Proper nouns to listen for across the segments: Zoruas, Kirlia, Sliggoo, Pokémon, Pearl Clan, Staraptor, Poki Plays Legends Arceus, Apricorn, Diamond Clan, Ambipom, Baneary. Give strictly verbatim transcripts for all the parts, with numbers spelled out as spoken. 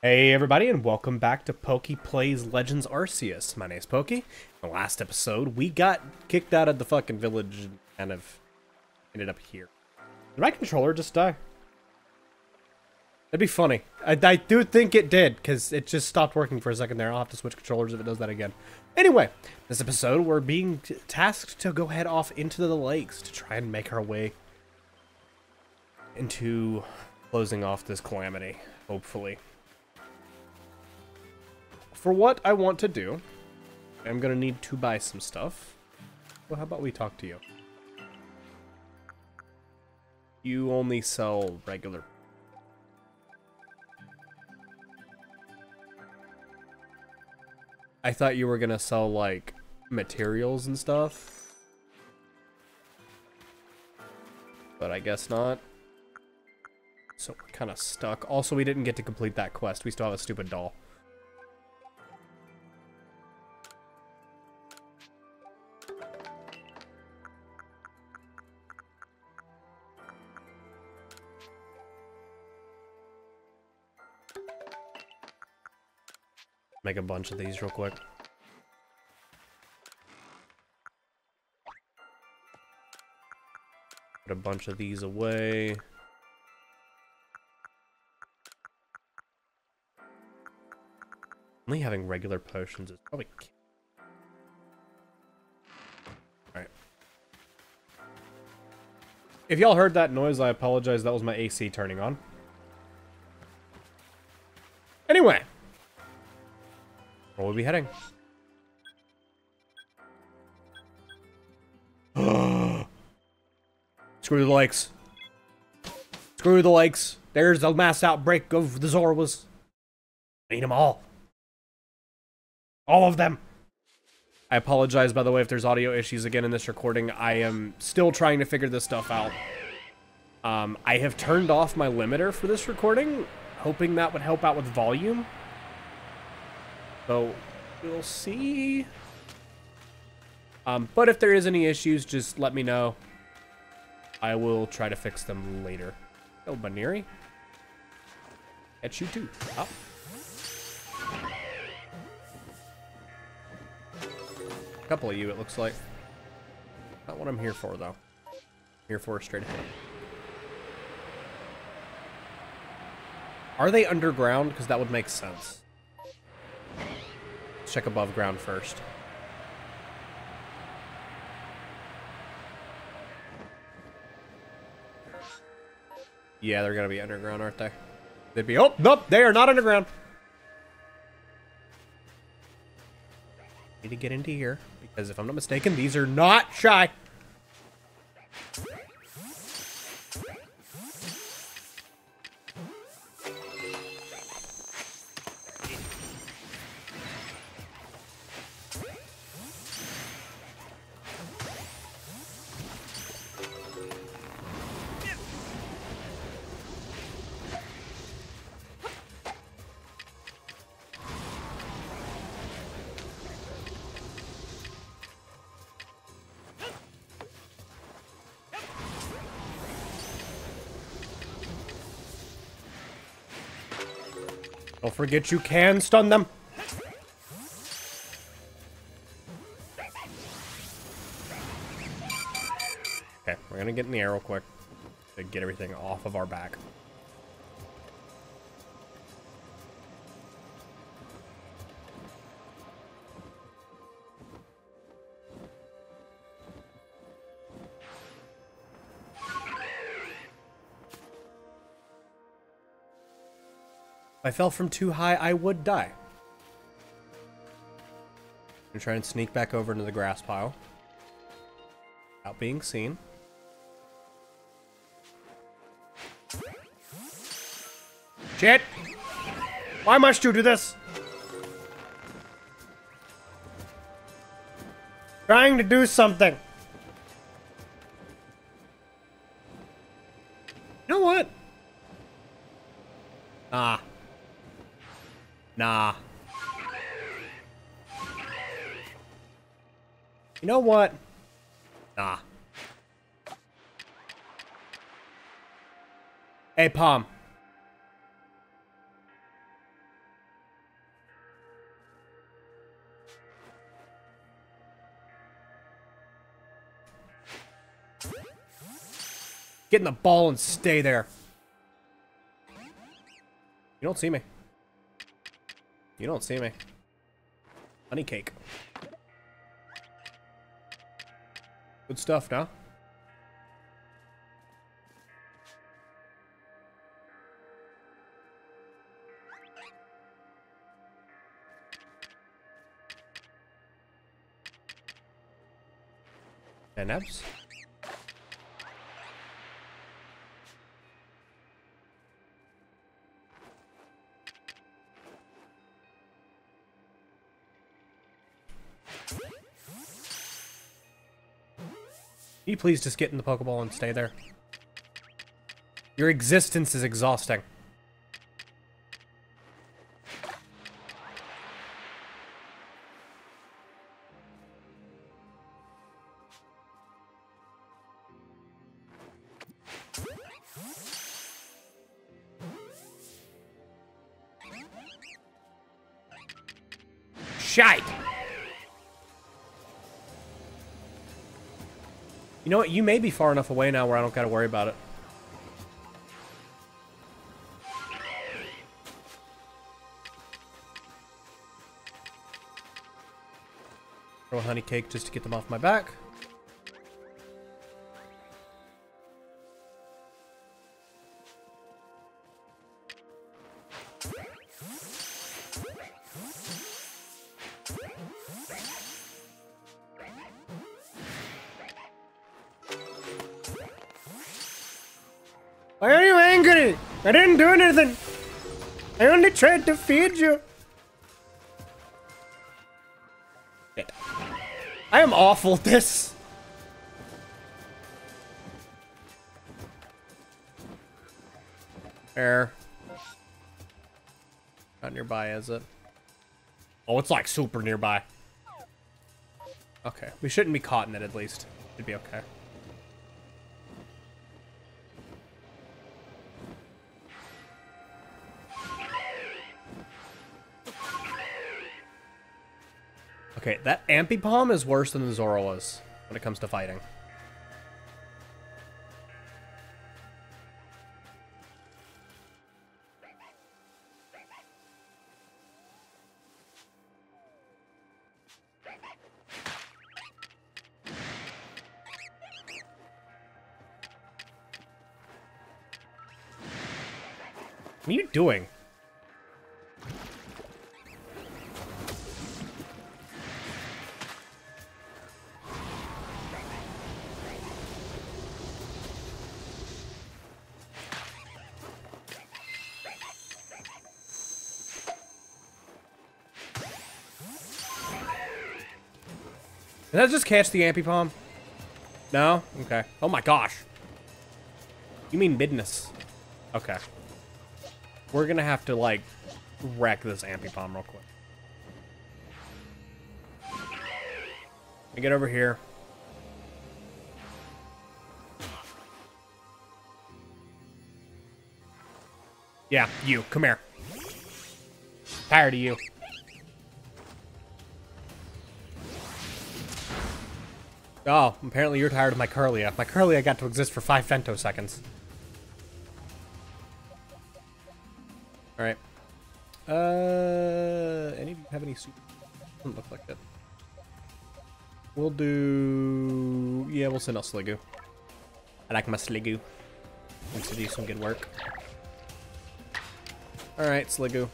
Hey everybody, and welcome back to Poki Plays Legends Arceus. My name's Poki. In the last episode, we got kicked out of the fucking village and kind of ended up here. Did my controller just die? That'd be funny. I, I do think it did, because it just stopped working for a second there. I'll have to switch controllers if it does that again. Anyway, this episode, we're being tasked to go head off into the lakes to try and make our way into closing off this calamity, hopefully. For what I want to do, I'm gonna need to buy some stuff. Well, how about we talk to you? You only sell regular. I thought you were gonna sell, like, materials and stuff. But I guess not. So we're kind of stuck. Also, we didn't get to complete that quest. We still have a stupid doll. Make a bunch of these real quick. Put a bunch of these away. Only having regular potions is probably cute. Alright. If y'all heard that noise, I apologize. That was my A C turning on. Anyway. Where will we be heading? Screw the lakes. Screw the lakes. There's a mass outbreak of the Zoruas. Need them all. All of them. I apologize, by the way, if there's audio issues again in this recording. I am still trying to figure this stuff out. Um, I have turned off my limiter for this recording, hoping that would help out with volume. So, we'll see. Um, but if there is any issues, just let me know. I will try to fix them later. Oh, Baneary. At you too. Oh. A couple of you, it looks like. Not what I'm here for, though. I'm here for straight ahead. Are they underground? Because that would make sense. Check above ground first. Yeah, they're gonna be underground, aren't they? They'd be. Oh nope, they are not underground. Need to get into here because if I'm not mistaken, these are not shy. Don't forget you can stun them. Okay, we're gonna get in the air real quick to get everything off of our back. If I fell from too high, I would die. I'm gonna try and sneak back over into the grass pile. Without being seen. Shit! Why must you do this? Trying to do something. You know what? Ah. Nah. You know what? Nah. Hey, Pom. Get in the ball and stay there. You don't see me. You don't see me. Honey cake. Good stuff, now. Ten abs. Can you please just get in the Pokeball and stay there? Your existence is exhausting. Shite! You know what? You may be far enough away now where I don't gotta worry about it. Throw a honey cake just to get them off my back. Why are you angry? I didn't do anything. I only tried to feed you. Shit. I am awful at this. There. Not nearby, is it? Oh, it's like super nearby. Okay, we shouldn't be caught in it at least. It'd be okay. Okay, that Ambipom is worse than the Zoruas when it comes to fighting. What are you doing? Did I just catch the Ambipom? No? Okay. Oh my gosh. You mean business. Okay. We're gonna have to, like, wreck this Ambipom real quick. Let me get over here. Yeah, you. Come here. Tired of you. Oh, apparently you're tired of my Kirlia. My Kirlia got to exist for five femtoseconds. Alright. Uh, any of you have any super? Doesn't look like it. We'll do... Yeah, we'll send out Sliggoo. I like my Sliggoo. Needs to do some good work. Alright, Sliggoo.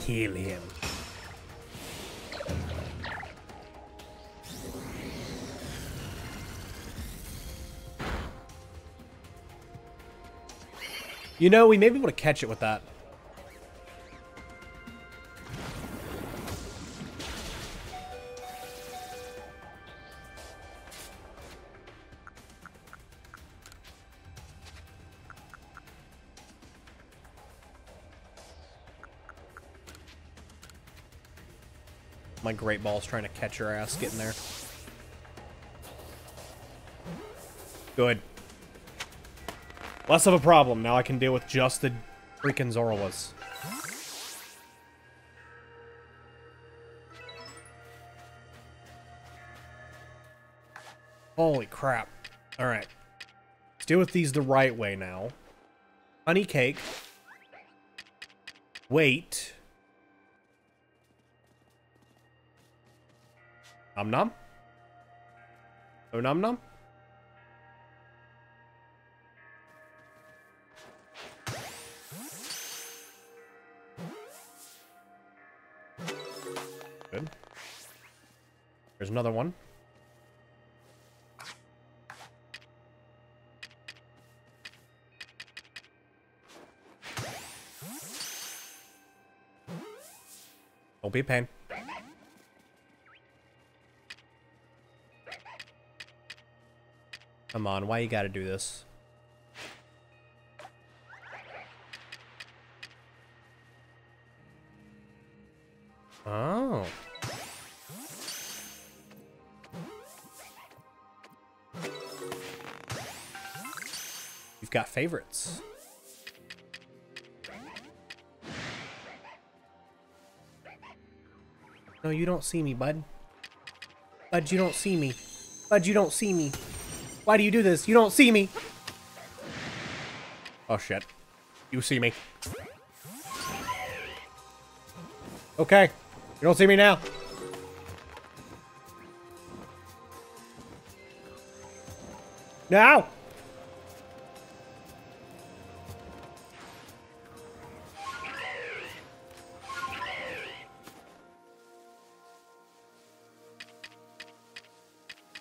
Kill him. You know, we may be able to catch it with that. My great ball's trying to catch your ass getting there. Good. Less of a problem. Now I can deal with just the freaking Zoruas. Holy crap. All right. Let's deal with these the right way now. Honey cake. Wait. Nom nom? Oh, nom nom? Good. There's another one. Don't be a pain. Come on, why you gotta do this? Oh. You've got favorites. No, you don't see me, bud. Bud, you don't see me. Bud, you don't see me. Why do you do this? You don't see me. Oh, shit. You see me. Okay. You don't see me now. Now!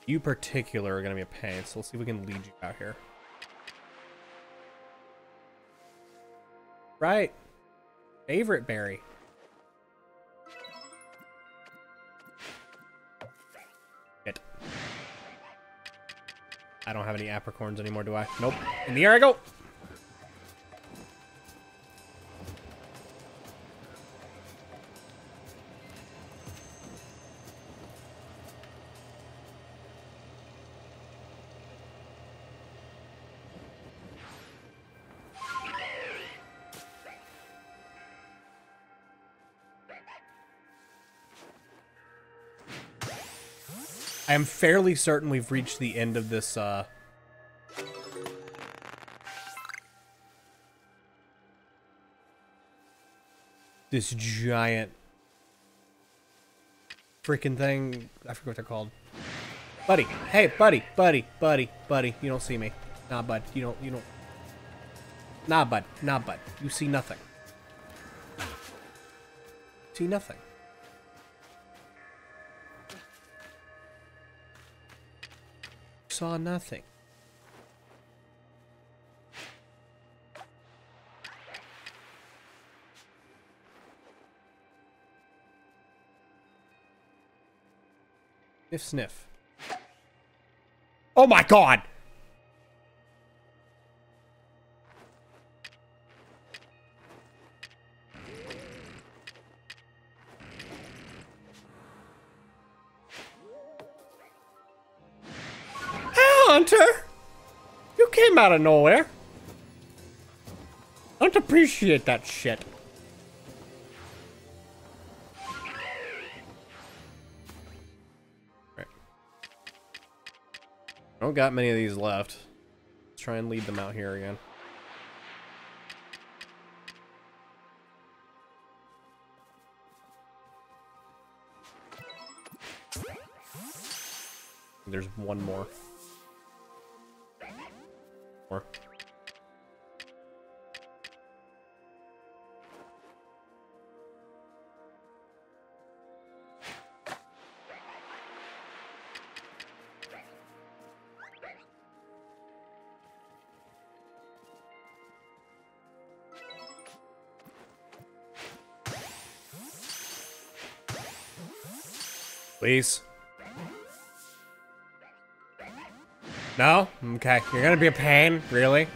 You particular are going to be a pain, so let's see if we can lead you out here. Right. Favorite berry. Shit. I don't have any apricorns anymore, do I? Nope. In the air I go! I am fairly certain we've reached the end of this, uh... this giant... freaking thing. I forget what they're called. Buddy! Hey, buddy! Buddy! Buddy! Buddy! You don't see me. Nah, bud. You don't... You don't... Nah, bud. Nah, bud. You see nothing. See nothing. Saw nothing. Sniff, sniff. Oh my God! Hunter, you came out of nowhere. I don't appreciate that shit. Right. I don't got many of these left. Let's try and lead them out here again. There's one more. Or please. No? Okay. You're gonna be a pain? Really?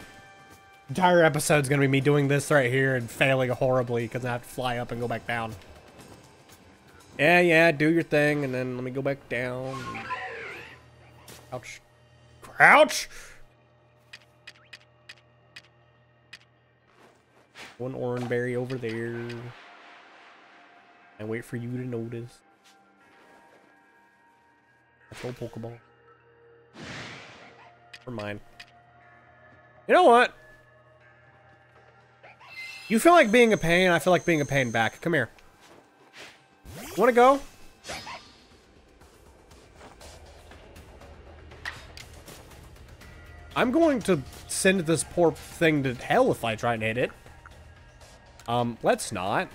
Entire episode's gonna be me doing this right here and failing horribly because I have to fly up and go back down. Yeah, yeah, do your thing and then let me go back down. Ouch. Crouch! One orange berry over there. I wait for you to notice. That's old Pokeball. Never mind. You know what? You feel like being a pain, I feel like being a pain back. Come here. Wanna go? I'm going to send this poor thing to hell if I try and hit it. Um, let's not.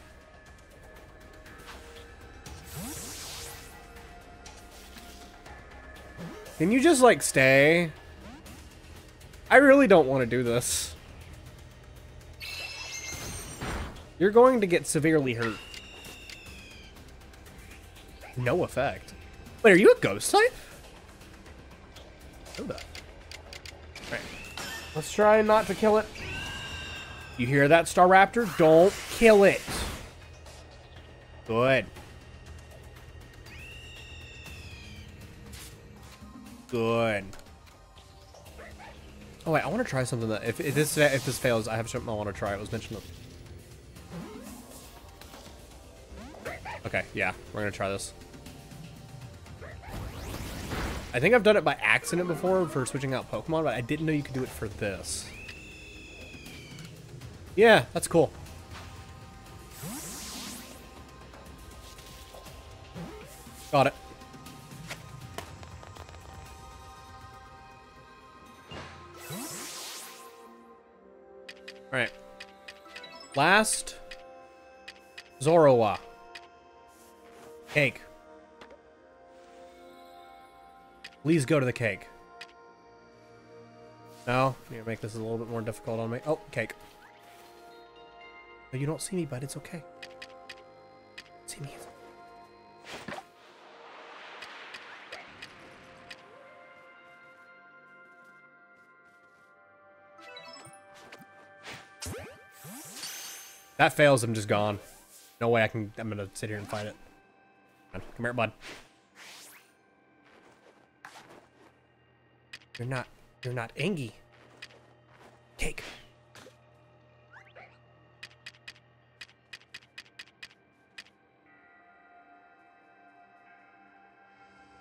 Can you just, like, stay? I really don't want to do this. You're going to get severely hurt. No effect. Wait, are you a ghost type? I know that. Alright. Let's try not to kill it. You hear that, Staraptor? Don't kill it. Good. Good. Oh wait, I want to try something that if, if this if this fails, I have something I want to try. It was mentioned. Okay, yeah, we're gonna try this. I think I've done it by accident before for switching out Pokemon, but I didn't know you could do it for this. Yeah, that's cool. Got it. Alright. Last Zoruas. Cake. Please go to the cake. No, you make this a little bit more difficult on me. Oh, cake. No, you don't see me, bud. It's okay. See me. That fails. I'm just gone. No way I can. I'm gonna sit here and fight it. Come here, bud. You're not, you're not angry. Cake.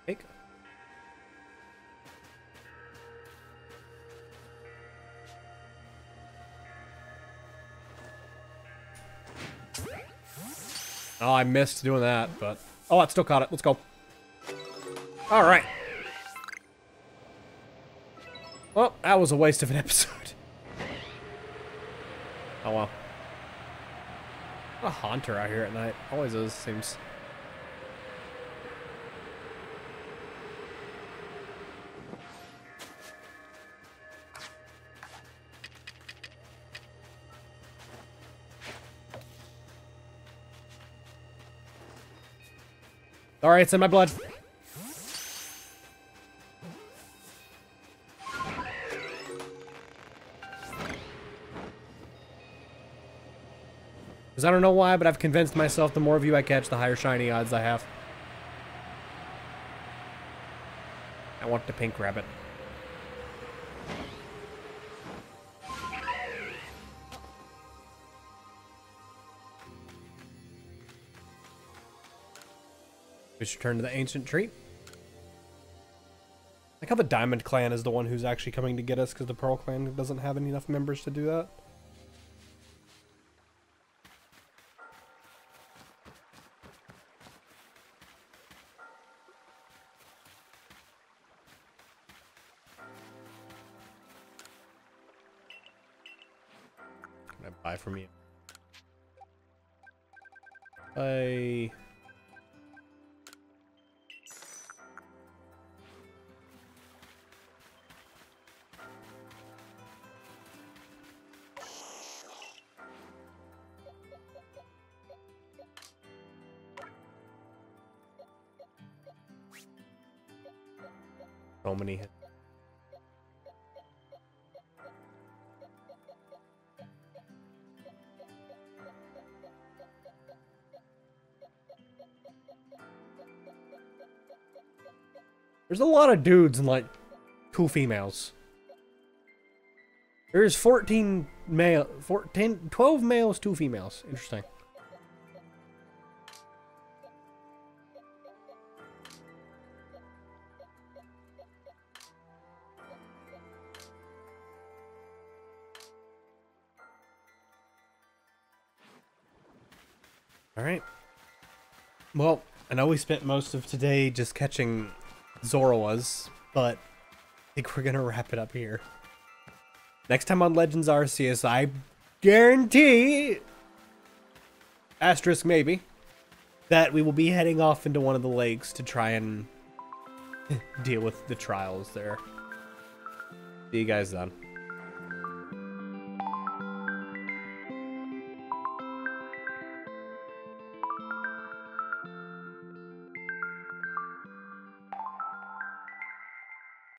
Cake. Oh, I missed doing that, but... Oh, I still caught it. Let's go. All right. Well, that was a waste of an episode. Oh, well. What a haunter out here at night. Always is, seems. All right, it's in my blood. Because I don't know why, but I've convinced myself the more of you I catch, the higher shiny odds I have. I want the pink rabbit. We should turn to the ancient tree. I like how the Diamond Clan is the one who's actually coming to get us because the Pearl Clan doesn't have enough members to do that. Can I buy from you? I... So many hits. There's a lot of dudes and like two females. There's fourteen male, fourteen, twelve males, two females. Interesting. Alright. Well, I know we spent most of today just catching Zoruas, but I think we're going to wrap it up here. Next time on Legends Arceus, I guarantee, asterisk maybe, that we will be heading off into one of the lakes to try and deal with the trials there. See you guys then.